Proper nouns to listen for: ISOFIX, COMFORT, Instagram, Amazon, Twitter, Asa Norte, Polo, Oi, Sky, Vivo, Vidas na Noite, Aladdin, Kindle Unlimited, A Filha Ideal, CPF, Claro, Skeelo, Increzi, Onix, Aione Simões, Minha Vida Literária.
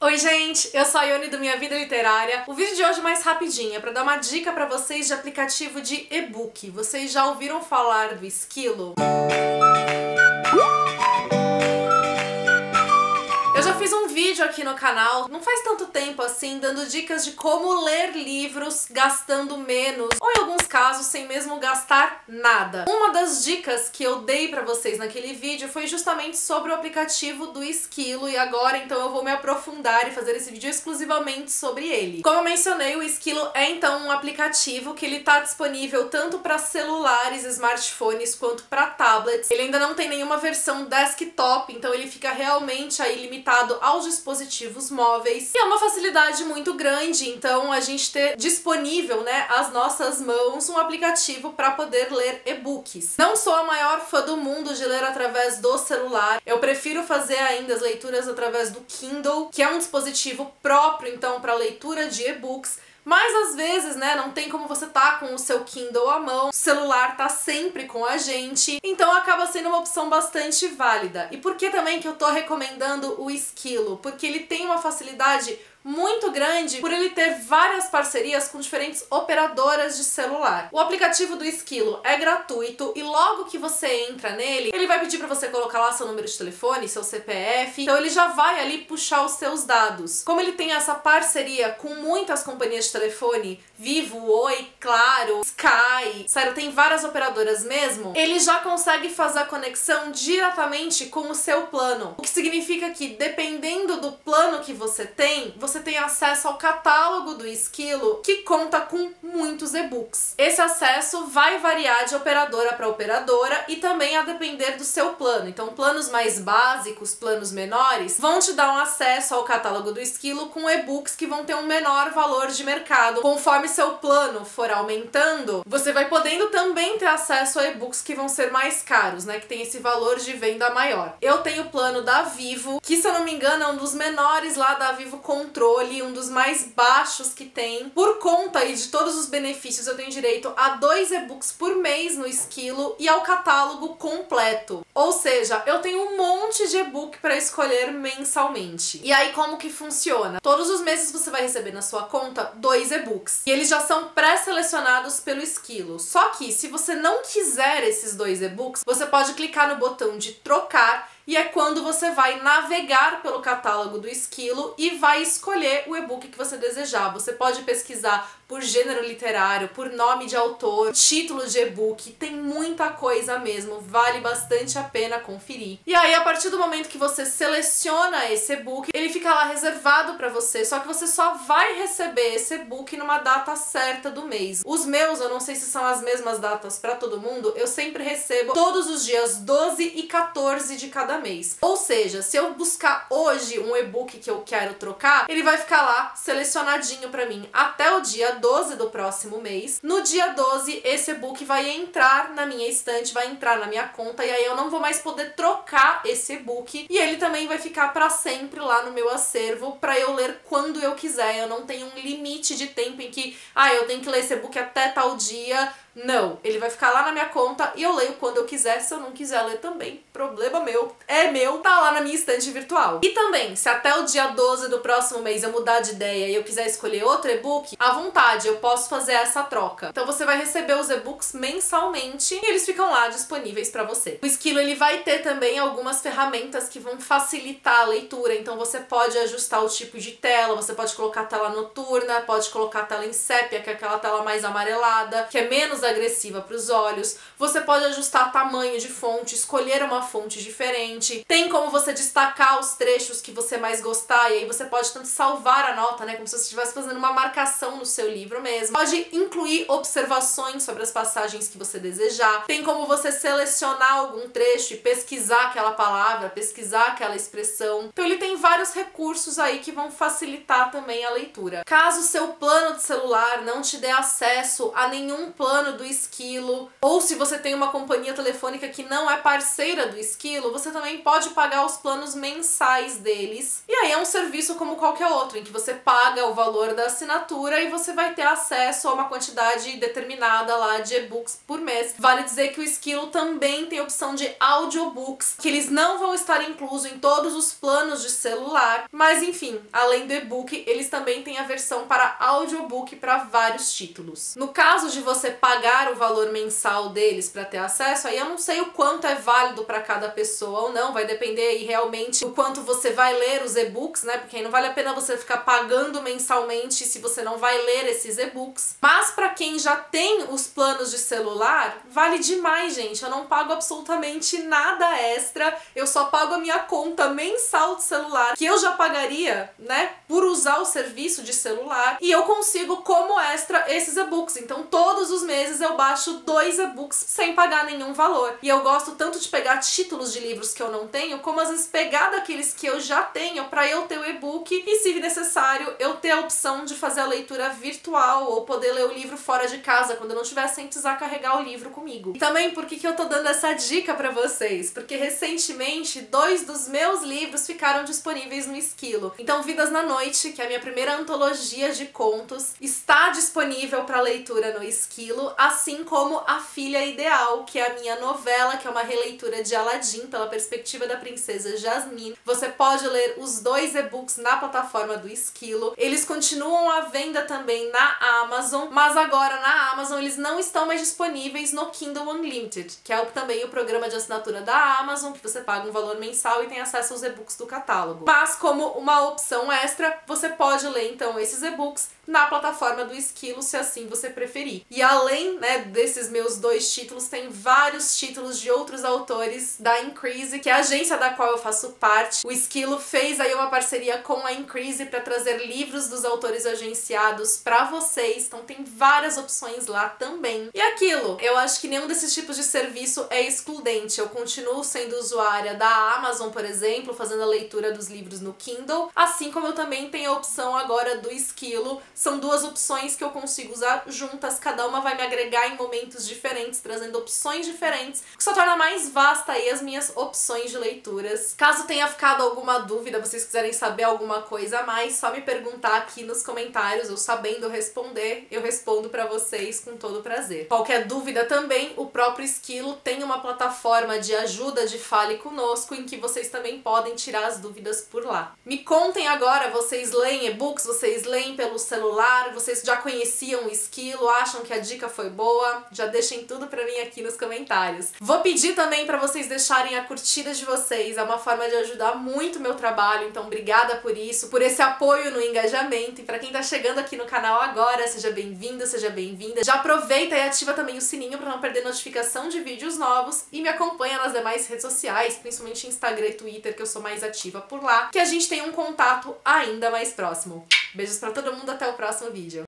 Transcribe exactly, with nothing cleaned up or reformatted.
Oi gente, eu sou a Aione do Minha Vida Literária. O vídeo de hoje é mais rapidinho, é pra dar uma dica pra vocês de aplicativo de e-book. Vocês já ouviram falar do Skeelo? Eu já fiz um vídeo aqui no canal, não faz tanto tempo assim, dando dicas de como ler livros gastando menos, ou em alguns casos sem mesmo gastar nada. Uma das dicas que eu dei pra vocês naquele vídeo foi justamente sobre o aplicativo do Skeelo, e agora então eu vou me aprofundar e fazer esse vídeo exclusivamente sobre ele. Como eu mencionei, o Skeelo é então um aplicativo que ele tá disponível tanto para celulares, smartphones, quanto para tablets. Ele ainda não tem nenhuma versão desktop, então ele fica realmente aí limitado aos dispositivos móveis, e é uma facilidade muito grande então a gente ter disponível, né, às nossas mãos um aplicativo para poder ler e-books. Não sou a maior fã do mundo de ler através do celular, eu prefiro fazer ainda as leituras através do Kindle, que é um dispositivo próprio então para leitura de e-books. Mas às vezes, né, não tem como você tá com o seu Kindle à mão, o celular tá sempre com a gente, então acaba sendo uma opção bastante válida. E por que também que eu tô recomendando o Skeelo? Porque ele tem uma facilidade muito grande por ele ter várias parcerias com diferentes operadoras de celular. O aplicativo do Skeelo é gratuito e logo que você entra nele, ele vai pedir para você colocar lá seu número de telefone, seu C P F, então ele já vai ali puxar os seus dados. Como ele tem essa parceria com muitas companhias de telefone, Vivo, Oi, Claro, Sky, sério, tem várias operadoras mesmo, ele já consegue fazer a conexão diretamente com o seu plano, o que significa que dependendo do plano que você tem, você Você tem acesso ao catálogo do Skeelo, que conta com muitos e-books. Esse acesso vai variar de operadora para operadora e também a depender do seu plano. Então, planos mais básicos, planos menores, vão te dar um acesso ao catálogo do Skeelo com e-books que vão ter um menor valor de mercado. Conforme seu plano for aumentando, você vai podendo também ter acesso a e-books que vão ser mais caros, né? Que tem esse valor de venda maior. Eu tenho o plano da Vivo, que se eu não me engano é um dos menores lá da Vivo Control, um dos mais baixos que tem. Por conta aí de todos os benefícios, eu tenho direito a dois e-books por mês no Skeelo e ao catálogo completo. Ou seja, eu tenho um monte de e-book para escolher mensalmente. E aí como que funciona? Todos os meses você vai receber na sua conta dois e-books. E eles já são pré-selecionados pelo Skeelo. Só que se você não quiser esses dois e-books, você pode clicar no botão de trocar, e é quando você vai navegar pelo catálogo do Skeelo e vai escolher o e-book que você desejar. Você pode pesquisar por gênero literário, por nome de autor, título de e-book, tem muita coisa mesmo, vale bastante a pena conferir. E aí, a partir do momento que você seleciona esse e-book, ele fica lá reservado para você, só que você só vai receber esse e-book numa data certa do mês. Os meus, eu não sei se são as mesmas datas para todo mundo, eu sempre recebo todos os dias doze e quatorze de cada mês. Ou seja, se eu buscar hoje um e-book que eu quero trocar, ele vai ficar lá selecionadinho pra mim até o dia doze do próximo mês. No dia doze, esse e-book vai entrar na minha estante, vai entrar na minha conta, e aí eu não vou mais poder trocar esse e-book, e ele também vai ficar pra sempre lá no meu acervo pra eu ler quando eu quiser. Eu não tenho um limite de tempo em que, ah, eu tenho que ler esse e-book até tal dia. Não, ele vai ficar lá na minha conta e eu leio quando eu quiser. Se eu não quiser ler também, problema meu, é meu, tá lá na minha estante virtual. E também, se até o dia doze do próximo mês eu mudar de ideia e eu quiser escolher outro e-book, à vontade, eu posso fazer essa troca. Então você vai receber os e-books mensalmente e eles ficam lá disponíveis pra você. O Skeelo, ele vai ter também algumas ferramentas que vão facilitar a leitura, então você pode ajustar o tipo de tela, você pode colocar tela noturna, pode colocar tela em sépia, que é aquela tela mais amarelada, que é menos agressiva para os olhos. Você pode ajustar tamanho de fonte, escolher uma fonte diferente. Tem como você destacar os trechos que você mais gostar, e aí você pode tanto salvar a nota, né, como se você estivesse fazendo uma marcação no seu livro mesmo. Pode incluir observações sobre as passagens que você desejar. Tem como você selecionar algum trecho e pesquisar aquela palavra, pesquisar aquela expressão. Então ele tem vários recursos aí que vão facilitar também a leitura. Caso seu plano de celular não te dê acesso a nenhum plano parceirando do Skeelo, ou se você tem uma companhia telefônica que não é parceira do Skeelo, você também pode pagar os planos mensais deles. E aí é um serviço como qualquer outro, em que você paga o valor da assinatura e você vai ter acesso a uma quantidade determinada lá de e-books por mês. Vale dizer que o Skeelo também tem a opção de audiobooks, que eles não vão estar inclusos em todos os planos de celular, mas enfim, além do e-book, eles também têm a versão para audiobook para vários títulos. No caso de você pagar o valor mensal deles para ter acesso, aí eu não sei o quanto é válido para cada pessoa ou não, vai depender aí realmente do quanto você vai ler os e-books, né? Porque aí não vale a pena você ficar pagando mensalmente se você não vai ler esses e-books. Mas para quem já tem os planos de celular, vale demais, gente. Eu não pago absolutamente nada extra, eu só pago a minha conta mensal de celular, que eu já pagaria, né, por usar o serviço de celular, e eu consigo como extra esses e-books. Então todos os meses eu baixo dois e-books sem pagar nenhum valor. E eu gosto tanto de pegar títulos de livros que eu não tenho, como às vezes pegar daqueles que eu já tenho para eu ter o e-book e, se necessário, eu ter a opção de fazer a leitura virtual ou poder ler o livro fora de casa, quando eu não estiver sem precisar carregar o livro comigo. E também, por que que eu tô dando essa dica pra vocês? Porque recentemente dois dos meus livros ficaram disponíveis no Skeelo. Então Vidas na Noite, que é a minha primeira antologia de contos, está disponível para leitura no Skeelo, assim como A Filha Ideal, que é a minha novela, que é uma releitura de Aladdin pela perspectiva da princesa Jasmine. Você pode ler os dois e-books na plataforma do Skeelo. Eles continuam à venda também na Amazon, mas agora na Amazon eles não estão mais disponíveis no Kindle Unlimited, que é também o programa de assinatura da Amazon, que você paga um valor mensal e tem acesso aos e-books do catálogo. Mas como uma opção extra, você pode ler então esses e-books na plataforma do Skeelo, se assim você preferir. E além, né, desses meus dois títulos, tem vários títulos de outros autores da Increzi, que é a agência da qual eu faço parte. O Skeelo fez aí uma parceria com a Increzi para trazer livros dos autores agenciados para vocês, então tem várias opções lá também. E aquilo, eu acho que nenhum desses tipos de serviço é excludente. Eu continuo sendo usuária da Amazon, por exemplo, fazendo a leitura dos livros no Kindle, assim como eu também tenho a opção agora do Skeelo. São duas opções que eu consigo usar juntas, cada uma vai me agregar em momentos diferentes, trazendo opções diferentes, que só torna mais vasta aí as minhas opções de leituras. Caso tenha ficado alguma dúvida, vocês quiserem saber alguma coisa a mais, só me perguntar aqui nos comentários, ou sabendo responder, eu respondo pra vocês com todo prazer. Qualquer dúvida também, o próprio Skeelo tem uma plataforma de ajuda de Fale Conosco, em que vocês também podem tirar as dúvidas por lá. Me contem agora, vocês leem e-books, vocês leem pelo celular? Vocês já conheciam o Skeelo? Acham que a dica foi boa? Já deixem tudo pra mim aqui nos comentários. Vou pedir também pra vocês deixarem a curtida de vocês, é uma forma de ajudar muito o meu trabalho, então obrigada por isso, por esse apoio no engajamento. E pra quem tá chegando aqui no canal agora, seja bem-vindo, seja bem-vinda. Já aproveita e ativa também o sininho pra não perder notificação de vídeos novos e me acompanha nas demais redes sociais, principalmente Instagram e Twitter, que eu sou mais ativa por lá, que a gente tem um contato ainda mais próximo. Beijos pra todo mundo, até o próximo vídeo.